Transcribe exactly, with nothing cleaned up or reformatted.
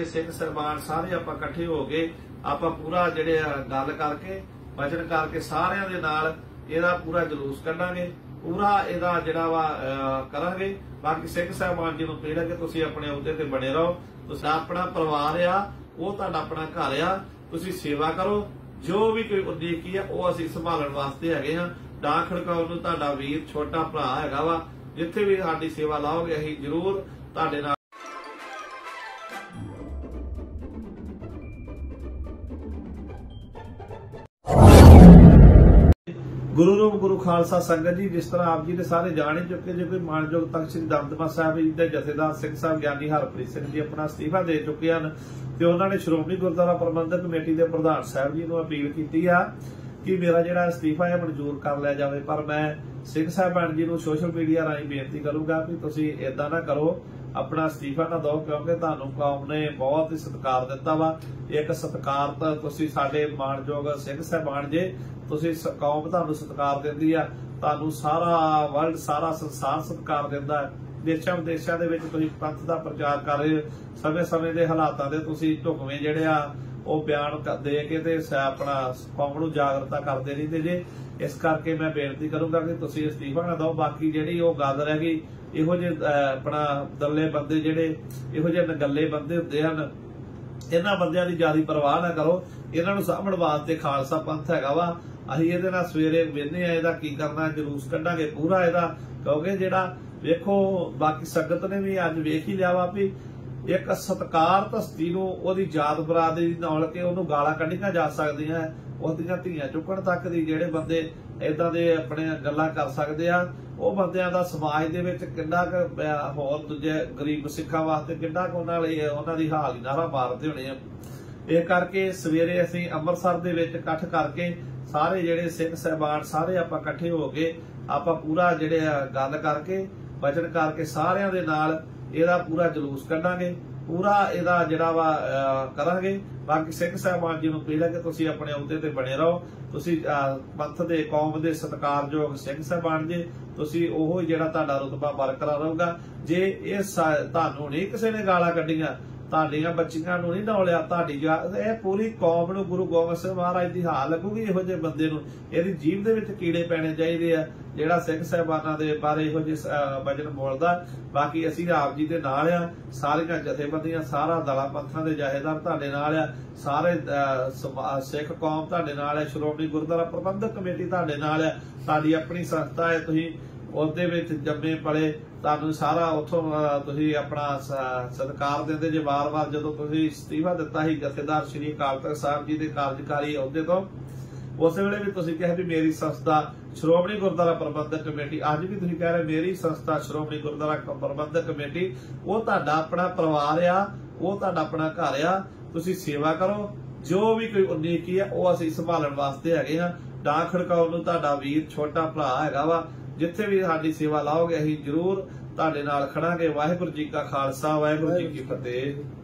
सिख सरमान सारे आपां इकट्ठे हो के आपां पूरा जिहड़े गल करके वचन करके सारिआं दे नाल इहदा पूरा जलूस कढांगे, पूरा इहदा जिहड़ा वा करांगे। बाकी सिख साहिबान जी नूं पीड़ा कि तुसीं अपने अहुदे ते बने रहो, तुसीं अपना परिवार आ ओह तुहाडा अपना घर आ, तुसीं सेवा करो, जो भी कोई उद्योगी आ ओह असीं संभालण वास्ते हैगे हां, ना खड़काउण नूं तुहाडा वीर छोटा भरा हैगा वा, जिथे भी साडी सेवा लाओगे असीं जरूर तुहाडे नाल। गुरु रूप गुरु खालसा संगत जी, जिस तरह आप जी ने सारे जान ही चुके जो कि मानयोग तख्त श्री दमदमा साहब जी के जथेदार सिंह साहब ज्ञानी हरप्रीत सिंह जी अपना इस्तीफा दे चुके हैं, तो उन्होंने श्रोमणी गुरदुआरा प्रबंधक कमेटी के प्रधान साहब जी को अपील की है कि मेरा जो इस्तीफा है मंजूर कर लिया जाए। पर मैं सिंह साहबान जी को सोशल मीडिया राही बेनती करूंगा कि तुसी इदा ना करो, अपना इस्तीफा ना दो, क्योंकि तुहानू कौम ने बहुत ही सत्कार दिता वा, एक सत्कार तां तुसी साडे मानयोग सिंह साहबान जे, तुसी कौम तुहानू सत्कार दिंदी आ, तुहानू सारा वर्ल्ड सारा संसार सत्कार दिंदा है, देशों विदेशों दे विच तुसी पंथ दा प्रचार कर रहे हो, समय समय के हालातां दे तुसी ढुकवें जिहड़े आ ਉਹ ਬਿਆਨ ਦੇ ਕੇ ਤੇ ਆਪਣਾ ਕੌਮ ਨੂੰ ਜਾਗਰਤਾ ਕਰਦੇ ਰਹਿੰਦੇ ਜੇ। ਇਸ ਕਰਕੇ ਮੈਂ ਬੇਨਤੀ ਕਰੂੰਗਾ ਕਿ ਤੁਸੀਂ ਅਸਤੀਫਾ ਨਾ ਦਿਓ। ਬਾਕੀ ਜਿਹੜੀ ਉਹ ਗੱਲ ਰਹਿ ਗਈ, ਇਹੋ ਜਿਹੇ ਆਪਣਾ ਦੱਲੇ ਬੰਦੇ ਜਿਹੜੇ ਇਹੋ ਜਿਹੇ ਨਗੱਲੇ ਬੰਦੇ ਹੁੰਦੇ ਹਨ, ਇਹਨਾਂ ਬੰਦਿਆਂ ਦੀ ਜ਼ਿਆਦਾ ਪਰਵਾਹ ਨਾ ਕਰੋ। ਇਹਨਾਂ ਨੂੰ ਸਾਂਭਣ ਵਾਸਤੇ ਖਾਲਸਾ ਪੰਥ ਹੈਗਾ ਵਾ, ਅਸੀਂ ਇਹਦੇ ਨਾਲ ਸਵੇਰੇ ਵੇਹਨੇ ਆ ਇਹਦਾ ਕੀ ਕਰਨਾ, ਜਲੂਸ ਕੱਢਾਂਗੇ ਪੂਰਾ ਇਹਦਾ, ਕਿਉਂਕਿ ਜਿਹੜਾ ਵੇਖੋ ਬਾਕੀ ਸੰਗਤ ਨੇ ਵੀ ਅੱਜ ਵੇਖ ਹੀ ਲਿਆ ਵਾ ਵੀ एक सत्कार धस्ती नूं जात बरादरी नाल के ओनू गालां कढीआं जा सकदियां, ओहदियां धीआं चुकण तक दी जिहड़े बंदे इदां दे अपने गल्लां कर सकदे आ, ओह बंदिआं दा समाज दे विच किंना क होर दूजे गरीब सिखां वास्ते किंना क उहनां लई उहनां दी हाल ही नारा मारदे होणे आ। इस करके सवेरे असीं अंमृतसर दे विच इकट्ठ करके सारे जिहड़े सिख साहिबान सारे आपां इकट्ठे हो के आपां पूरा जिहड़े गल करके वचन करके सारिआं दे नाल ਇਹਦਾ पूरा जलूस कढ़ांगे, पूरा ਇਹਦਾ ਜਿਹੜਾ ਵਾ ਕਰਾਂਗੇ। बाकी सिख साहिबान जी ਨੂੰ ਪੀੜਾ ਕਿ ਤੁਸੀਂ ਆਪਣੇ ਅਹੁਦੇ ਤੇ ਬਣੇ ਰਹੋ, ਤੁਸੀਂ ਪੰਥ ਦੇ ਕੌਮ ਦੇ ਸਤਿਕਾਰਯੋਗ ਸਿੰਘ ਸਾਹਿਬਾਨ ਜੀ, ਤੁਸੀਂ ਉਹ ਜਿਹੜਾ ਤੁਹਾਡਾ ਰੁਤਬਾ ਬਰਕਰਾਰ ਰਹੂਗਾ। ਜੇ ਇਹ ਤੁਹਾਨੂੰ ਨਹੀਂ ਕਿਸੇ ਨੇ ਗਾਲਾਂ ਕੱਢੀਆਂ, ਤੁਹਾਡੀਆਂ ਬੱਚੀਆਂ ਨੂੰ ਨਹੀਂ ਡੋਲਿਆ, ਤੁਹਾਡੀ ਇਹ ਪੂਰੀ ਕੌਮ ਨੂੰ ਗੁਰੂ ਗੋਬਿੰਦ ਸਿੰਘ ਮਹਾਰਾਜ ਦੀ ਹਾਲ ਲੱਗੂਗੀ। ਇਹੋ ਜਿਹੇ ਬੰਦੇ ਨੂੰ ਇਹਦੀ ਜੀਭ ਦੇ ਵਿੱਚ ਕੀੜੇ ਪੈਣੇ ਚਾਹੀਦੇ ਆ ਜਿਹੜਾ ਸਿੱਖ ਸਾਹਿਬਾਨਾਂ ਦੇ ਬਾਰੇ ਇਹੋ ਜਿਹੇ ਵਚਨ ਬੋਲਦਾ। ਬਾਕੀ ਅਸੀਂ ਆਪ ਜੀ ਦੇ ਨਾਲ ਆ, ਸਾਰੀਆਂ ਜਥੇਬੰਦੀਆਂ ਸਾਰਾ ਦਲਾਂ ਪੰਥਾਂ ਦੇ ਜਾਇਦਾਰ ਤੁਹਾਡੇ ਨਾਲ ਆ, ਸਾਰੇ ਸਿੱਖ ਕੌਮ ਤੁਹਾਡੇ ਨਾਲ ਆ, ਸ਼੍ਰੋਮਣੀ ਗੁਰਦੁਆਰਾ ਪ੍ਰਬੰਧਕ ਕਮੇਟੀ ਤੁਹਾਡੇ ਨਾਲ ਆ, ਸਾਡੀ ਆਪਣੀ ਸੰਸਥਾ ਹੈ, ਤੁਸੀਂ ਉਹਦੇ ਵਿੱਚ ਜੰਮੇ ਪਲੇ, ਤੁਹਾਨੂੰ ਸਾਰਾ ਉੱਥੋਂ ਤੁਸੀਂ ਆਪਣਾ ਸਤਿਕਾਰ ਦਿੰਦੇ ਜੇ। ਵਾਰ-ਵਾਰ ਜਦੋਂ ਤੁਸੀਂ ਇਸਤੀਫਾ ਦਿੱਤਾ ਸੀ ਜਥੇਦਾਰ ਸ਼੍ਰੀ ਅਕਾਲ ਤਖਤ ਸਾਹਿਬ ਜੀ ਦੇ ਕਾਰਜਕਾਰੀ ਅਹੁਦੇ ਤੋਂ, ਉਸ ਵੇਲੇ ਵੀ ਤੁਸੀਂ ਕਿਹਾ ਵੀ ਮੇਰੀ ਸੰਸਥਾ ਸ਼੍ਰੋਮਣੀ ਗੁਰਦੁਆਰਾ ਪ੍ਰਬੰਧਕ ਕਮੇਟੀ, ਅੱਜ ਵੀ ਤੁਸੀਂ ਕਹਿ ਰਹੇ ਮੇਰੀ ਸੰਸਥਾ ਸ਼੍ਰੋਮਣੀ ਗੁਰਦੁਆਰਾ ਪ੍ਰਬੰਧਕ ਕਮੇਟੀ, ਉਹ ਤੁਹਾਡਾ ਆਪਣਾ ਪਰਿਵਾਰ ਆ, ਉਹ ਤੁਹਾਡਾ ਆਪਣਾ ਘਰ ਆ, ਤੁਸੀਂ ਸੇਵਾ ਕਰੋ, ਜੋ ਵੀ ਕੋਈ ਉਨੀਕੀ ਆ ਉਹ ਅਸੀਂ ਸੰਭਾਲਣ ਵਾਸਤੇ ਹੈਗੇ ਹਾਂ, ਨਾ ਖੜਕਾਉਣ ਨੂੰ ਤੁਹਾਡਾ ਵੀਰ ਛੋਟਾ ਭਰਾ ਹੈਗਾ ਵਾ, ਜਿੱਥੇ ਵੀ ਸਾਡੀ ਸੇਵਾ ਲਾਓਗੇ ਅਸੀਂ ਜ਼ਰੂਰ ਤੁਹਾਡੇ ਨਾਲ ਖੜਾਂਗੇ। ਵਾਹਿਗੁਰੂ ਜੀ ਕਾ ਖਾਲਸਾ, ਵਾਹਿਗੁਰੂ ਜੀ ਕੀ ਫਤਿਹ।